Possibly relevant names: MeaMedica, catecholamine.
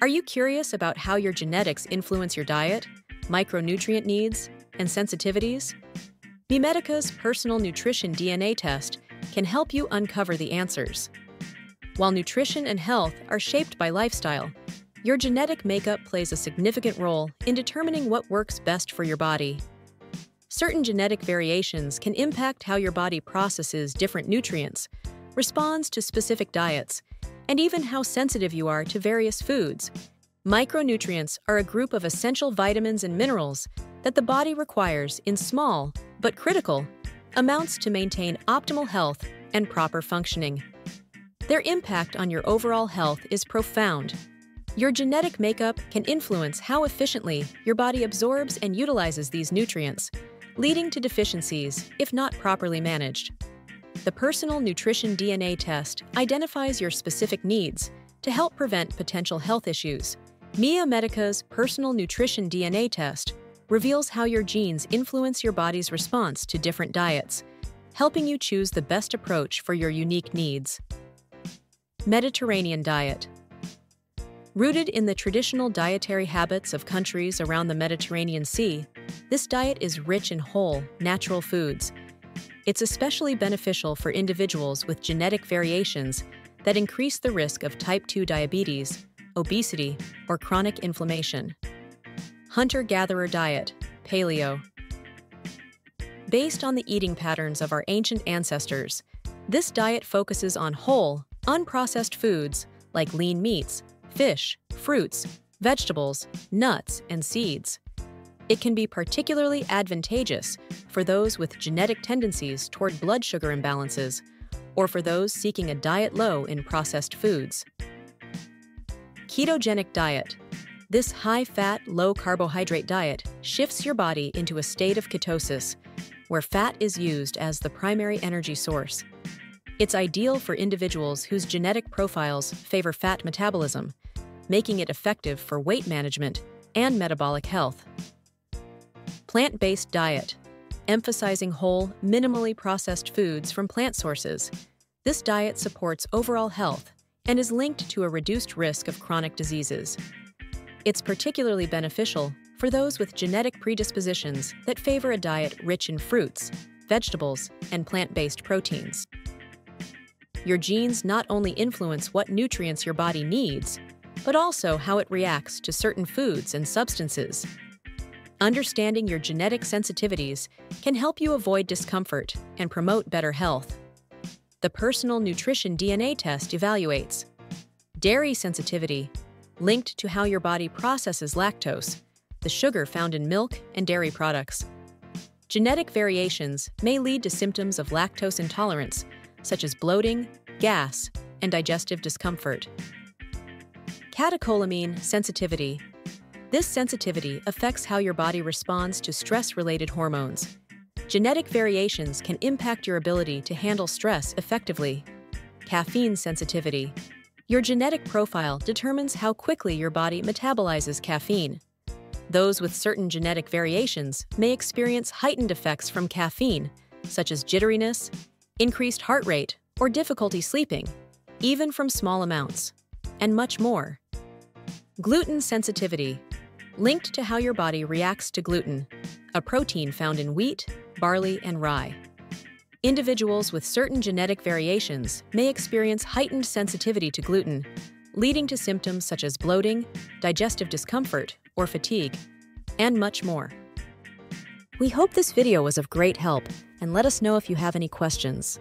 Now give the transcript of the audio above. Are you curious about how your genetics influence your diet, micronutrient needs, and sensitivities? MeaMedica's Personal Nutrition DNA Test can help you uncover the answers. While nutrition and health are shaped by lifestyle, your genetic makeup plays a significant role in determining what works best for your body. Certain genetic variations can impact how your body processes different nutrients, responds to specific diets, and even how sensitive you are to various foods. Micronutrients are a group of essential vitamins and minerals that the body requires in small, but critical, amounts to maintain optimal health and proper functioning. Their impact on your overall health is profound. Your genetic makeup can influence how efficiently your body absorbs and utilizes these nutrients, leading to deficiencies if not properly managed. The Personal Nutrition DNA Test identifies your specific needs to help prevent potential health issues. MeaMedica's Personal Nutrition DNA Test reveals how your genes influence your body's response to different diets, helping you choose the best approach for your unique needs. Mediterranean diet. Rooted in the traditional dietary habits of countries around the Mediterranean Sea, this diet is rich in whole, natural foods. It's especially beneficial for individuals with genetic variations that increase the risk of type 2 diabetes, obesity, or chronic inflammation. Hunter-gatherer diet, paleo. Based on the eating patterns of our ancient ancestors, this diet focuses on whole, unprocessed foods like lean meats, fish, fruits, vegetables, nuts, and seeds. It can be particularly advantageous for those with genetic tendencies toward blood sugar imbalances or for those seeking a diet low in processed foods. Ketogenic diet. This high-fat, low-carbohydrate diet shifts your body into a state of ketosis, where fat is used as the primary energy source. It's ideal for individuals whose genetic profiles favor fat metabolism, making it effective for weight management and metabolic health. Plant-based diet, emphasizing whole, minimally processed foods from plant sources. This diet supports overall health and is linked to a reduced risk of chronic diseases. It's particularly beneficial for those with genetic predispositions that favor a diet rich in fruits, vegetables, and plant-based proteins. Your genes not only influence what nutrients your body needs, but also how it reacts to certain foods and substances. Understanding your genetic sensitivities can help you avoid discomfort and promote better health. The Personal Nutrition DNA Test evaluates dairy sensitivity, linked to how your body processes lactose, the sugar found in milk and dairy products. Genetic variations may lead to symptoms of lactose intolerance, such as bloating, gas, and digestive discomfort. Catecholamine sensitivity. This sensitivity affects how your body responds to stress-related hormones. Genetic variations can impact your ability to handle stress effectively. Caffeine sensitivity. Your genetic profile determines how quickly your body metabolizes caffeine. Those with certain genetic variations may experience heightened effects from caffeine, such as jitteriness, increased heart rate, or difficulty sleeping, even from small amounts, and much more. Gluten sensitivity. Linked to how your body reacts to gluten, a protein found in wheat, barley, and rye. Individuals with certain genetic variations may experience heightened sensitivity to gluten, leading to symptoms such as bloating, digestive discomfort, or fatigue, and much more. We hope this video was of great help, and let us know if you have any questions.